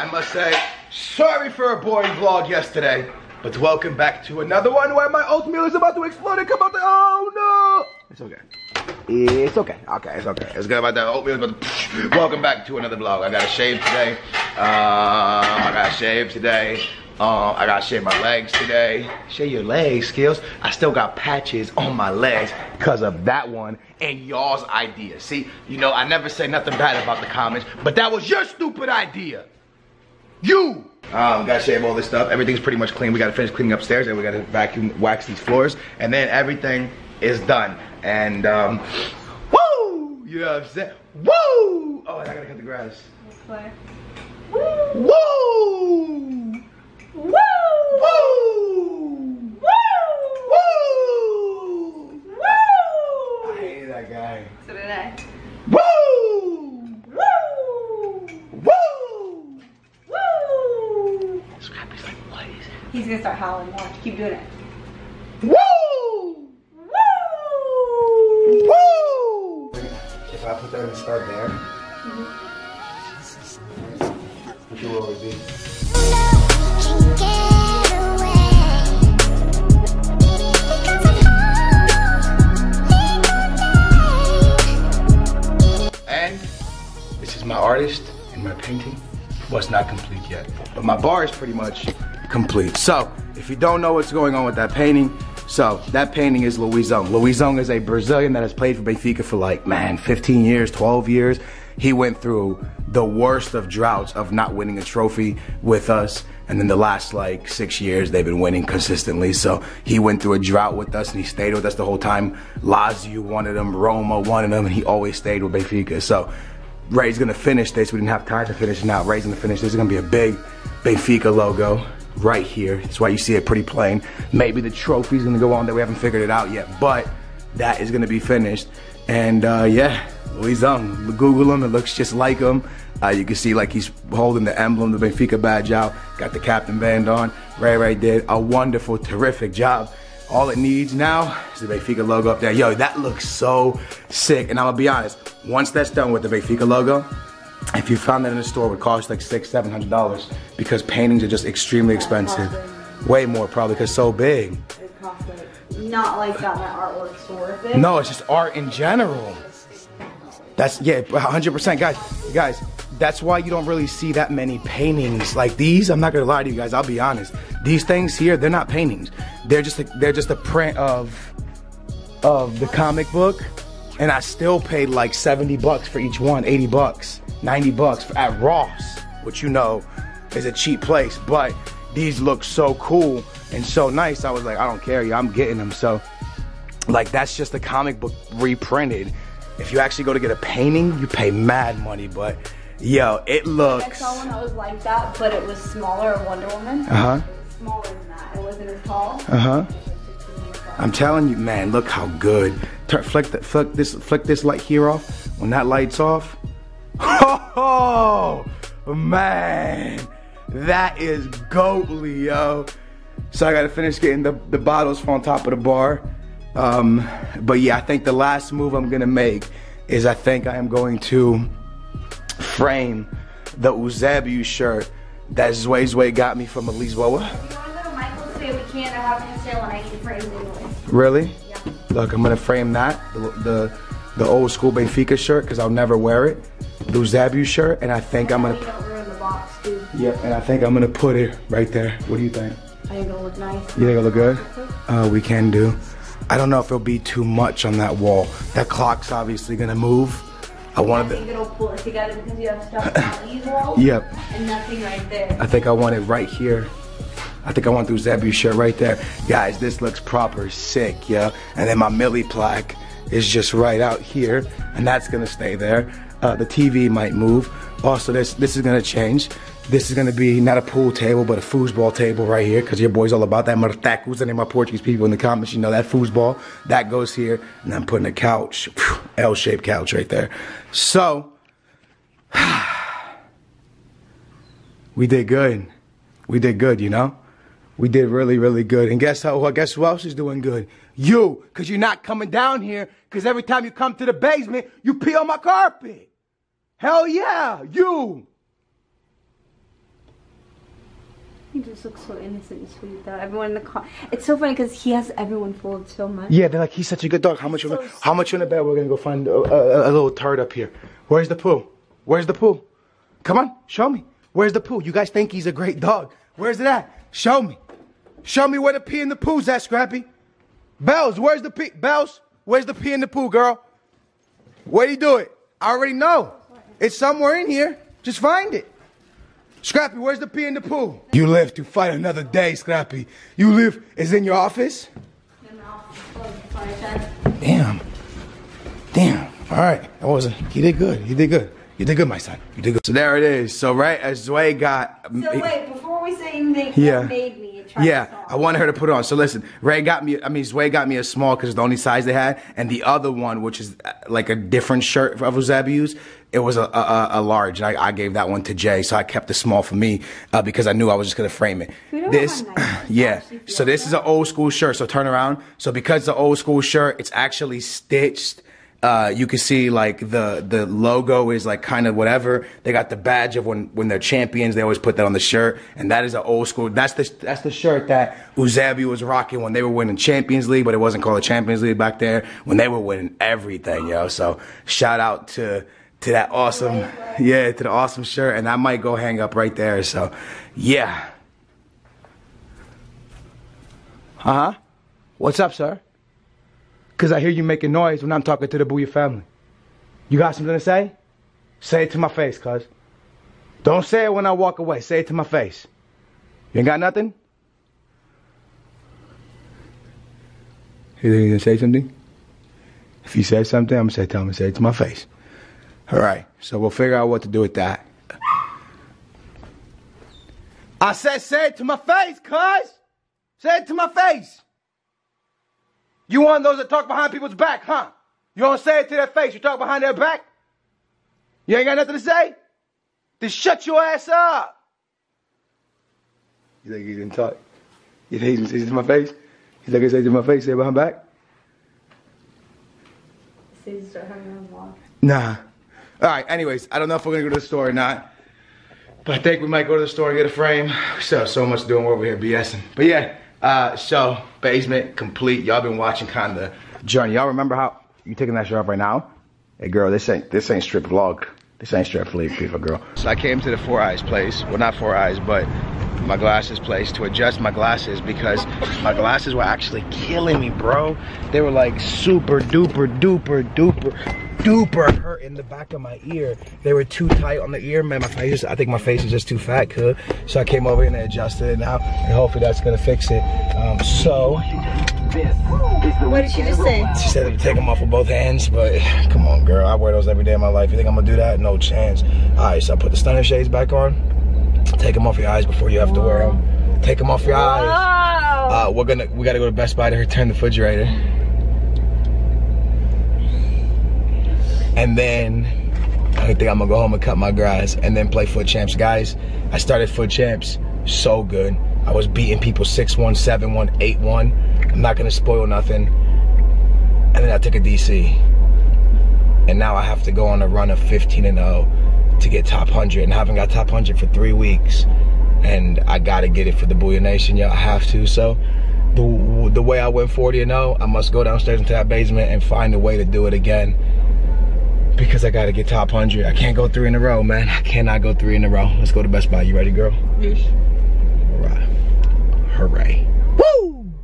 I must say, sorry for a boring vlog yesterday, but welcome back to another one where my oatmeal is about to explode and come out the, oh no! It's okay. It's okay. Okay, it's okay. It's good about that oatmeal. Welcome back to another vlog. I gotta shave today. I gotta shave today. I gotta shave my legs today. Shave your legs, Skills. I still got patches on my legs because of that one and y'all's idea. See, you know, I never say nothing bad about the comments, but that was your stupid idea. You! Gotta shave all this stuff. Everything's pretty much clean. We gotta finish cleaning upstairs and we gotta vacuum, wax these floors, and then everything is done. And, woo! You know what I'm saying? Woo! Oh, and I gotta cut the grass. Okay. Woo! Woo! Woo! Woo! Woo! Woo! Woo! I hate that guy. So did I. Woo! Woo! Woo! Woo! Scrappy's like, what is it? He's gonna start howling. Watch. Keep doing it. Woo! Woo! Woo! If I put that in the start there, what will it be? And this is my artist and my painting. Well, it's not complete yet, but my bar is pretty much complete. So if you don't know what's going on with that painting, so that painting is Luizão. Luizão is a Brazilian that has played for Benfica for like, man, 15 years, 12 years. He went through the worst of droughts of not winning a trophy with us. And then the last like 6 years, they've been winning consistently. So he went through a drought with us and he stayed with us the whole time. Lazio wanted him, Roma wanted him, and he always stayed with Benfica. So Ray's gonna finish this. We didn't have time to finish now. Ray's gonna finish this. It's gonna be a big Benfica logo right here. That's why you see it pretty plain. Maybe the trophy's gonna go on there. We haven't figured it out yet, but that is gonna be finished. And yeah, Luizão, Google him, it looks just like him. You can see like he's holding the emblem, the Benfica badge out, got the captain band on. Ray did a wonderful, terrific job. All it needs now is the Benfica logo up there. Yo, that looks so sick. And I'm gonna be honest, once that's done with the Benfica logo, if you found that in a store, it would cost like $600-700 because paintings are just extremely expensive. Way more probably because it's so big. It costs like, not like that my artwork's worth it. No, it's just art in general. That's, yeah, 100%. Guys, that's why you don't really see that many paintings like these. I'm not gonna lie to you guys, I'll be honest. These things here, they're not paintings. They're just a print of the comic book. And I still paid like $70 for each one, $80, $90 at Ross, which you know is a cheap place. But these look so cool and so nice. I was like, I don't care, yeah, I'm getting them. So like that's just a comic book reprinted. If you actually go to get a painting, you pay mad money. But yo, it looks. I saw one that was like that, but it was smaller. Wonder Woman. Uh huh. It was smaller than that. It wasn't as tall. Uh huh. I'm telling you, man, look how good. Flick this light here off. When that light's off, oh man, that is goatly, yo. So I gotta finish getting the bottles from on top of the bar. But yeah, I think the last move I'm gonna make is I think I am going to frame the Eusébio shirt that Zway got me from Lisboa. Really? Yeah. Look, I'm gonna frame that, the old school Benfica shirt, because I'll never wear it. The Eusébio shirt, and I think I'm gonna. Don't ruin the box, dude. Yeah, and I think I'm gonna put it right there. What do you think? I think it'll look nice. You think it'll look good? We can do. I don't know if it'll be too much on that wall. That clock's obviously gonna move. I think it'll pull it together because you have stuff on these walls. Yep. And nothing right there. I think I want it right here. I think I want the Eusébio shirt right there. Guys, this looks proper sick, yeah. And then my Millie plaque is just right out here, and that's gonna stay there. The TV might move. Also, this is gonna change. This is gonna be not a pool table, but a foosball table right here, because your boy's all about that martacos, and my Portuguese people in the comments, you know that foosball, that goes here, and I'm putting a couch, L-shaped couch right there. So, we did good. We did good, you know? We did really, really good. And guess who else is doing good? You, because you're not coming down here, because every time you come to the basement, you pee on my carpet. Hell yeah, you. He just looks so innocent and sweet, though. Everyone in the car. It's so funny because he has everyone fooled so much. Yeah, they're like, he's such a good dog. How much you want to bet we're gonna go find a little turd up here? Where's the poo? Where's the poo? Come on, show me. Where's the poo? You guys think he's a great dog. Where's it at? Show me. Show me where the pee and the poo's at, Scrappy. Bells, where's the pee? Bells, where's the pee and the poo, girl? Where'd he do it? I already know. It's somewhere in here. Just find it. Scrappy, where's the pee and the poo? You live to fight another day, Scrappy. You live, is it in your office? In the office. Damn. Damn. All right. That wasn't, he did good. He did good. You did good, my son. You did good. So there it is. So right as Zoe got... So wait, before we say anything, yeah. What made me try this on? I wanted her to put it on. So listen, Zoe got me a small because it's the only size they had. And the other one, which is like a different shirt of Eusebius, it was a large. And I gave that one to Jay. So I kept the small for me because I knew I was just going to frame it. This, yeah. So this is an old school shirt. So turn around. So because it's an old school shirt, it's actually stitched. You can see like the logo is like kind of whatever. They got the badge of when they're champions, they always put that on the shirt. And that is an old school, that's the shirt that Eusébio was rocking when they were winning Champions League, but it wasn't called a Champions League back there, when they were winning everything, yo. So shout out to that awesome, yeah, to the awesome shirt. And I might go hang up right there, so yeah. Uh-huh, what's up, sir? Because I hear you making noise when I'm talking to the Booyah family. You got something to say? Say it to my face, cuz. Don't say it when I walk away. Say it to my face. You ain't got nothing? You think you're gonna say something? If you say something, I'm gonna say, tell him to say it to my face. All right, so we'll figure out what to do with that. I said, say it to my face, cuz. Say it to my face. You want those that talk behind people's back, huh? You don't say it to their face, you talk behind their back? You ain't got nothing to say? Then shut your ass up! You think he didn't talk? You think he says it to my face? You think he says it to my face, say it behind my back? Nah. Alright, anyways, I don't know if we're gonna go to the store or not. But I think we might go to the store and get a frame. We still have so much to do and we're over here BSing. But yeah. So basement complete. Y'all been watching kind of journey. Y'all remember how you taking that shirt off right now? Hey girl, this ain't strip vlog. This ain't strip leave people, girl. So I came to the Four Eyes place. Well, not Four Eyes, but my glasses place to adjust my glasses because my glasses were actually killing me, bro. They were like super duper duper duper. Duper hurt in the back of my ear. They were too tight on the ear, man. I think my face is just too fat, cuz. So I came over and I adjusted it now, and hopefully that's gonna fix it. What did she just say? She said that you take them off with both hands, but come on, girl. I wear those every day of my life. You think I'm gonna do that? No chance. All right, so I put the stunning shades back on. Take them off your eyes before you have to wear them. Take them off your eyes. We gotta go to Best Buy to return the refrigerator. And then I think I'm gonna go home and cut my grass and then play Foot Champs. Guys, I started Foot Champs so good. I was beating people 6-1, 7-1, 8-1. I'm not gonna spoil nothing. And then I took a DC. And now I have to go on a run of 15-0 to get top 100. And I haven't got top 100 for 3 weeks. And I gotta get it for the Booyah Nation, y'all. I have to, so. The way I went 40-0, I must go downstairs into that basement and find a way to do it again. Because I gotta get top 100. I can't go 3 in a row, man. I cannot go 3 in a row. Let's go to Best Buy. You ready, girl? Yes. Alright. Hooray. Woo!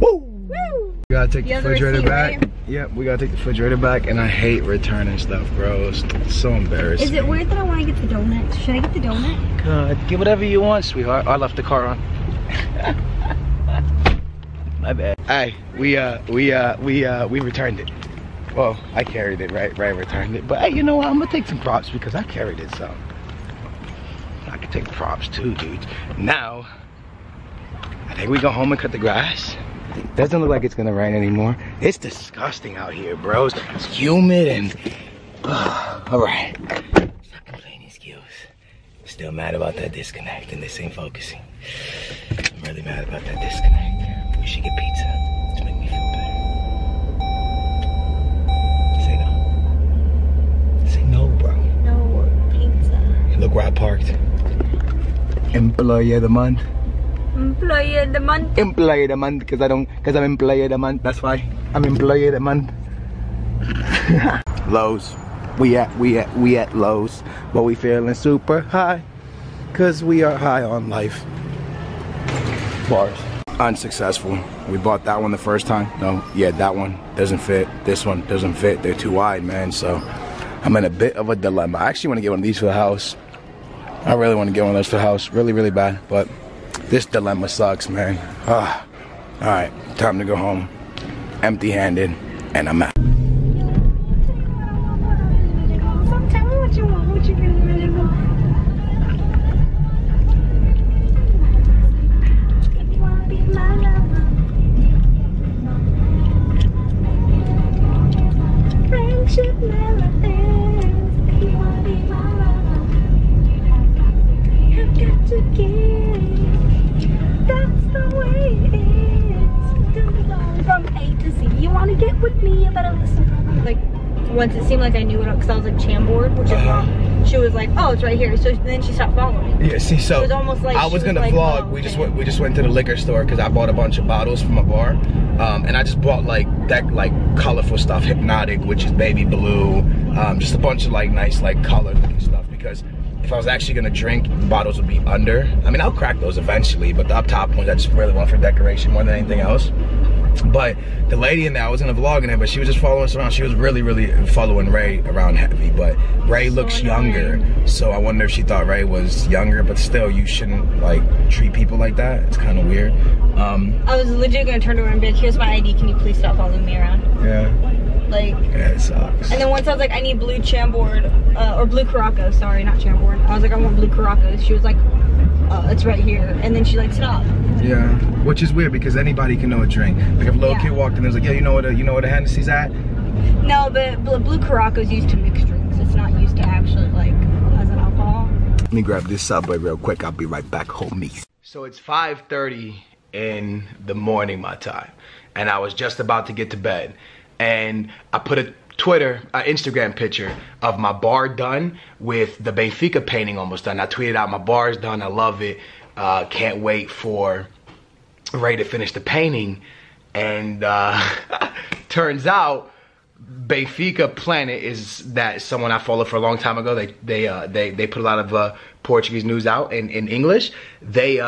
Woo! Woo! We gotta take the refrigerator back. Right? Yep, we gotta take the refrigerator back. And I hate returning stuff, bro. It's so embarrassing. Is it weird that I wanna get the donut? Should I get the donut? God, get whatever you want, sweetheart. I left the car on. My bad. Hey, we returned it. Well, I carried it, right, returned it. But hey, you know what, I'm gonna take some props because I carried it, so. I can take props too, dude. Now, I think we go home and cut the grass. Doesn't look like it's gonna rain anymore. It's disgusting out here, bros. It's humid and, all right. Stop complaining, skills. Still mad about that disconnect and this ain't focusing. I'm really mad about that disconnect. We should get pizza to make me feel better. No, bro. No pizza. Look where I parked. Employee of the month. Employee of the month. Employee of the month, because I don't, because I'm employee of the month. That's why I'm employee of the month. Lowe's. We at Lowe's, but we feeling super high, cause we are high on life. Bars. Unsuccessful. We bought that one the first time. No, yeah, that one doesn't fit. This one doesn't fit. They're too wide, man. So I'm in a bit of a dilemma. I actually want to get one of these for the house. I really want to get one of those for the house, really, really bad. But this dilemma sucks, man. Ah. All right, time to go home, empty-handed, and I'm out. Once it seemed like I knew it, because I was like Chambord, which is, she was like, oh, it's right here. So then she stopped following me. Yeah, see, so it was almost like I was gonna vlog. Like, oh, we just went to the liquor store because I bought a bunch of bottles from a bar, and I just bought like that like colorful stuff, Hypnotic, which is baby blue, just a bunch of like nice like colored stuff, because if I was actually gonna drink, the bottles would be under. I mean, I'll crack those eventually, but the up top ones I just really want for decoration more than anything else. But the lady in there, I was in a vlog in it, but she was just following us around. She was really, really following Ray around heavy, but Ray looks younger. So I wonder if she thought Ray was younger, but still, you shouldn't like treat people like that. It's kind of weird. I was legit gonna turn around and be like, here's my ID, can you please stop following me around? Yeah. Like, yeah, it sucks. And then once I was like, I need blue Chambord, or blue Curaçao, sorry, not Chambord. I was like, I want blue Curaçao. She was like, it's right here, and then she like stopped. Yeah, which is weird because anybody can know a drink. Like if a little kid walked in, there's like, yeah, you know what a Hennessy's at. No, but blue Curaçao's used to mixed drinks. It's not used to actually like as an alcohol. Let me grab this Subway real quick. I'll be right back, homies. So it's 5:30 in the morning my time, and I was just about to get to bed, and I put a Instagram picture of my bar done with the Benfica painting almost done. I tweeted out, my bar's done, I love it. Can't wait for Ray to finish the painting. And turns out Benfica Planet is that someone I followed for a long time ago. They put a lot of Portuguese news out in English. They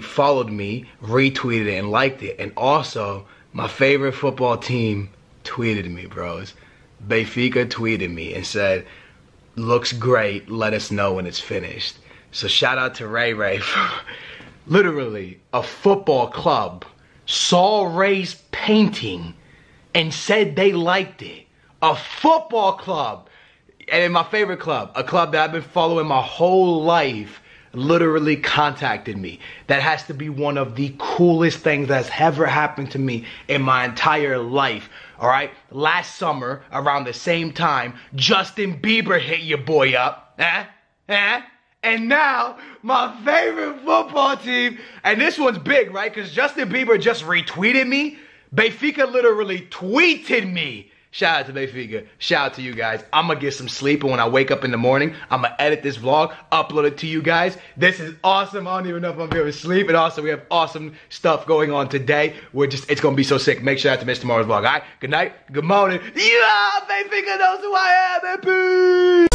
followed me, retweeted it, and liked it. And also my favorite football team tweeted me, bros. Benfica tweeted me and said, looks great, let us know when it's finished. So shout out to Ray Ray for literally a football club saw Ray's painting and said they liked it. A football club, and in my favorite club, a club that I've been following my whole life, literally contacted me. That has to be one of the coolest things that's ever happened to me in my entire life. All right, last summer around the same time, Justin Bieber hit your boy up, and now my favorite football team, and this one's big, right? Because Justin Bieber just retweeted me. Benfica literally tweeted me. Shout out to Benfica. Shout out to you guys. I'm gonna get some sleep, and when I wake up in the morning, I'm gonna edit this vlog, upload it to you guys. This is awesome. I don't even know if I'm gonna be able to sleep. And also, we have awesome stuff going on today. It's gonna be so sick. Make sure not to miss tomorrow's vlog. All right. Good night. Good morning. Yeah, Benfica knows who I am. And peace.